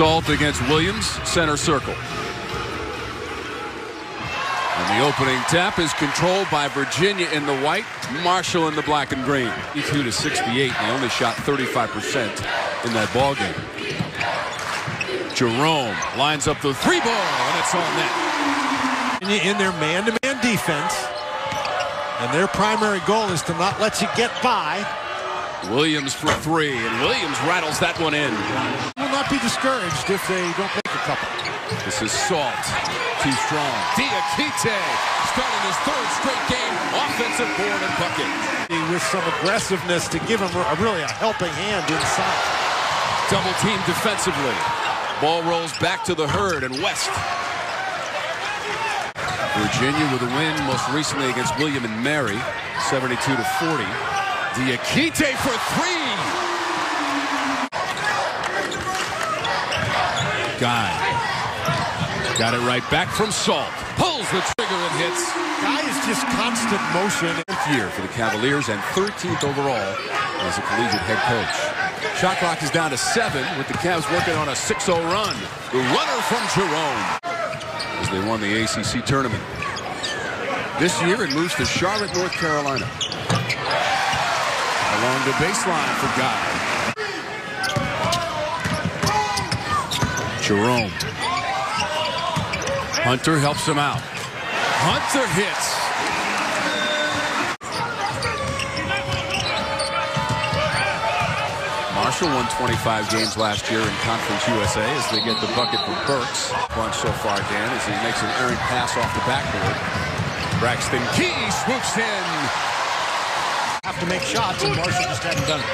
Salt against Williams, center circle. And the opening tap is controlled by Virginia in the white, Marshall in the black and green. 82-68, they only shot 35% in that ball game. Jerome lines up the three ball, and it's on net. In their man-to-man defense, and their primary goal is to not let you get by. Williams for three, and Williams rattles that one in. Will not be discouraged if they don't make a couple. This is Salt, too strong. Diakite starting his third straight game, offensive board and bucket. With some aggressiveness to give him really a helping hand inside. Double team defensively. Ball rolls back to the Herd and West. Virginia with a win most recently against William and Mary, 72-40. Diakite for three. Guy got it right back from Salt. Pulls the trigger and hits. Guy is just constant motion. 10th year for the Cavaliers and 13th overall as a collegiate head coach. Shot clock is down to 7 with the Cavs working on a 6-0 run. The runner from Jerome as they won the ACC tournament. This year it moves to Charlotte, North Carolina. Along the baseline for Guy. Jerome. Hunter helps him out. Hunter hits. Marshall won 25 games last year in Conference USA as they get the bucket from Burks. Bunch so far, Dan, as he makes an errant pass off the backboard. Braxton Key swoops in. Have to make shots, and Marshall just hadn't done it.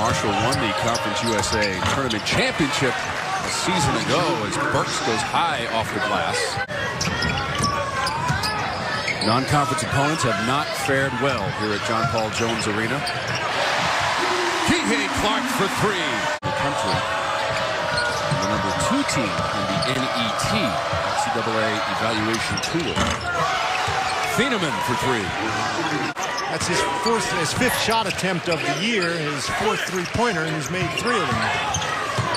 Marshall won the Conference USA Tournament Championship a season ago as Burks goes high off the glass. Non-conference opponents have not fared well here at John Paul Jones Arena. Kihei Clark for three. The country, the #2 team in the NET NCAA evaluation tool. Thienemann for three. That's his fifth shot attempt of the year, his fourth three-pointer, and he's made 3 of them.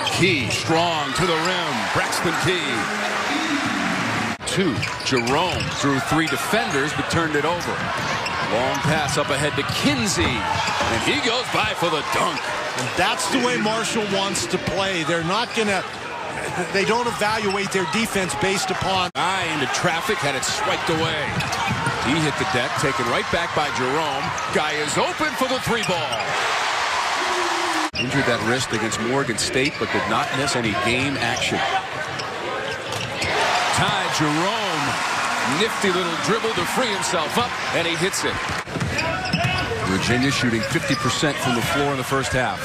Key strong to the rim, Braxton Key. 2, Jerome threw 3 defenders but turned it over. Long pass up ahead to Kinsey, and he goes by for the dunk. And that's the way Marshall wants to play. They're not gonna, they don't evaluate their defense based upon. Eye into traffic, had it swiped away. He hit the deck, taken right back by Jerome. Guy is open for the three ball. Injured that wrist against Morgan State, but did not miss any game action. Ty Jerome, nifty little dribble to free himself up, and he hits it. Virginia shooting 50% from the floor in the first half.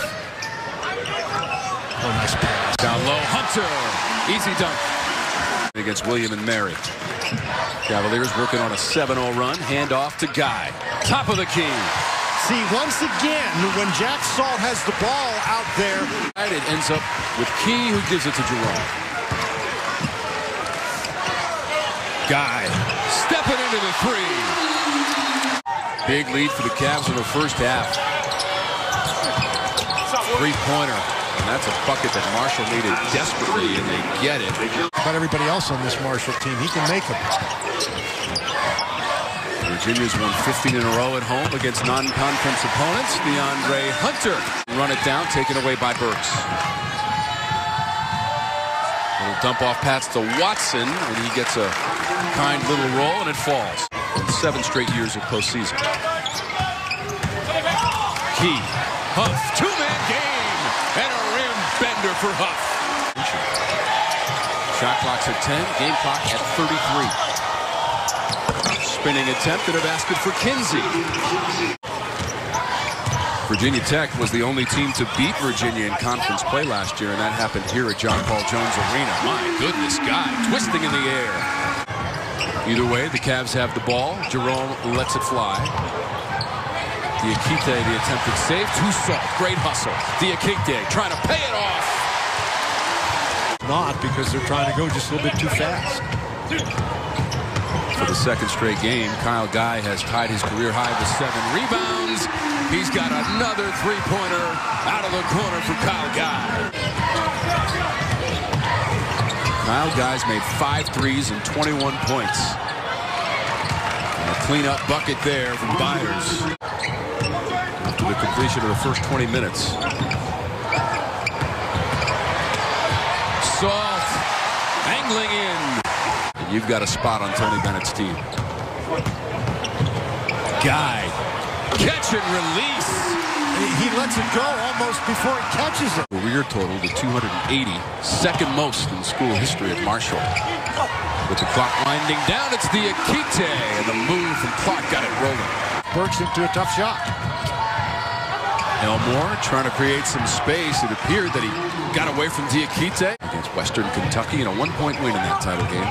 Oh, nice pass. Down low, Hunter. Easy dunk. Against William and Mary. Cavaliers working on a 7-0 run. Hand off to Guy. Top of the key. See, once again, when Jack Salt has the ball out there. And it ends up with Key, who gives it to Jerome. Guy stepping into the three. Big lead for the Cavs in the first half. Three-pointer. And that's a bucket that Marshall needed desperately, and they get it. About everybody else on this Marshall team, he can make them. Virginia's won 15 in a row at home against non-conference opponents. DeAndre Hunter. Run it down, taken away by Burks. Little dump off pass to Watson, and he gets a kind little roll, and it falls. 7 straight years of postseason. Key. Huff, 2-man game, and a rim bender for Huff. Shot clock's at 10, game clock at 33. Spinning attempt at a basket for Kinsey. Virginia Tech was the only team to beat Virginia in conference play last year, and that happened here at John Paul Jones Arena. My goodness, Guy twisting in the air. Either way, the Cavs have the ball. Jerome lets it fly. Diakite, the attempted save. Too soft. Great hustle. Diakite trying to pay it off. Not because they're trying to go just a little bit too fast. For the second straight game, Kyle Guy has tied his career high with 7 rebounds. He's got another three-pointer out of the corner for Kyle Guy. Kyle Guy's made 5 threes and 21 points. And a cleanup bucket there from Byers after the completion of the first 20 minutes. Salt angling in. And you've got a spot on Tony Bennett's team. Guy, catch and release. He lets it go almost before he catches it. Career total to 280, second most in school history at Marshall. With the clock winding down, it's Diakite, and the move from Clark got it rolling. Burks into a tough shot. Elmore trying to create some space. It appeared that he got away from Diakite. Against Western Kentucky in a one-point win in that title game.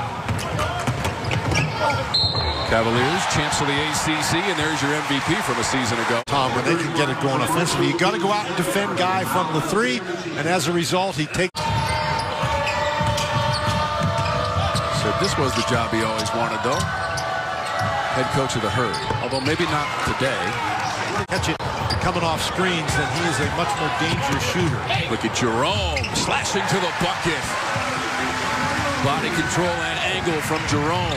Cavaliers, champs of the ACC, and there's your MVP from a season ago. Tom, when they can get it going offensively, you got to go out and defend Guy from the three, and as a result, he takes... So this was the job he always wanted, though. Head coach of the herd, although maybe not today. Catch it coming off screens, then he is a much more dangerous shooter. Look at Jerome slashing to the bucket. Body control and angle from Jerome.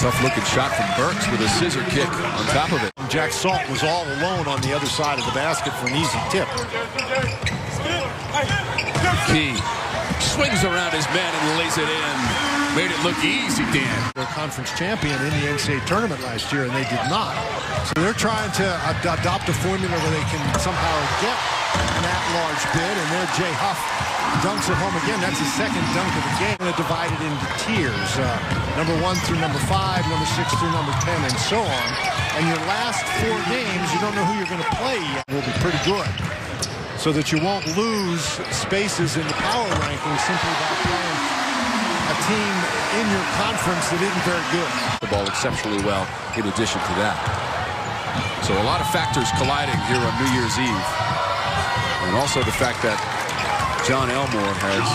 Tough-looking shot from Burks with a scissor kick on top of it. Jack Salt was all alone on the other side of the basket for an easy tip. Key swings around his man and lays it in. Made it look easy, Dan. They're conference champion in the NCAA tournament last year, and they did not. So they're trying to adopt a formula where they can somehow get an at-large bid, and there Jay Huff dunks at home again. That's his second dunk of the game. And it divided into tiers. Number 1 through number 5, number 6 through number 10, and so on. And your last 4 games, you don't know who you're going to play yet. Will be pretty good. So that you won't lose spaces in the power rankings simply by playing a team in your conference that isn't very good. The ball exceptionally well in addition to that. So a lot of factors colliding here on New Year's Eve. And also the fact that John Elmore has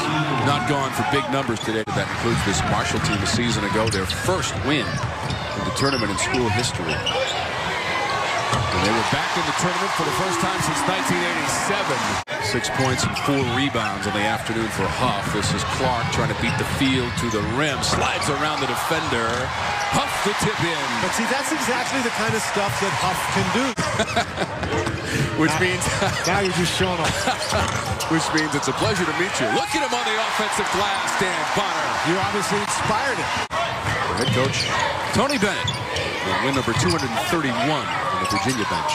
not gone for big numbers today. That includes this Marshall team a season ago, their first win in the tournament in school history. And they were back in the tournament for the first time since 1987. 6 points and 4 rebounds on the afternoon for Huff. This is Clark trying to beat the field to the rim. Slides around the defender. Huff the tip in. But see, that's exactly the kind of stuff that Huff can do. Which now, means... now you're just showing off. Which means it's a pleasure to meet you. Look at him on the offensive glass, Dan Bonner. You obviously inspired him. Head coach Tony Bennett will win number 231 on the Virginia bench.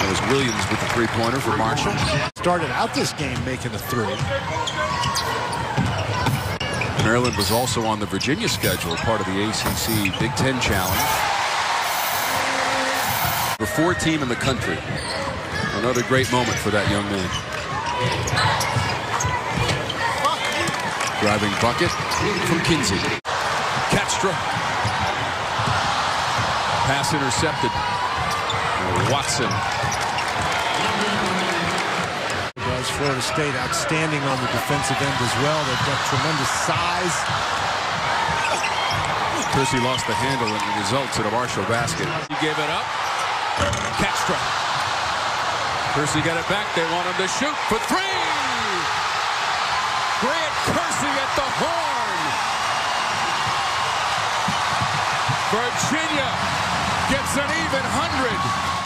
That was Williams with the three-pointer for Marshall. Started out this game making a three. Maryland was also on the Virginia schedule, part of the ACC Big Ten Challenge. The 4th team in the country. Another great moment for that young man. Driving bucket from Kinsey. Katstra. Pass intercepted. Watson. Florida State outstanding on the defensive end as well. They've got tremendous size. Percy lost the handle and it results in a Marshall basket. He gave it up. Katstra. Kersey got it back. They want him to shoot for 3. Grant Kersey at the horn. Virginia gets an even 100.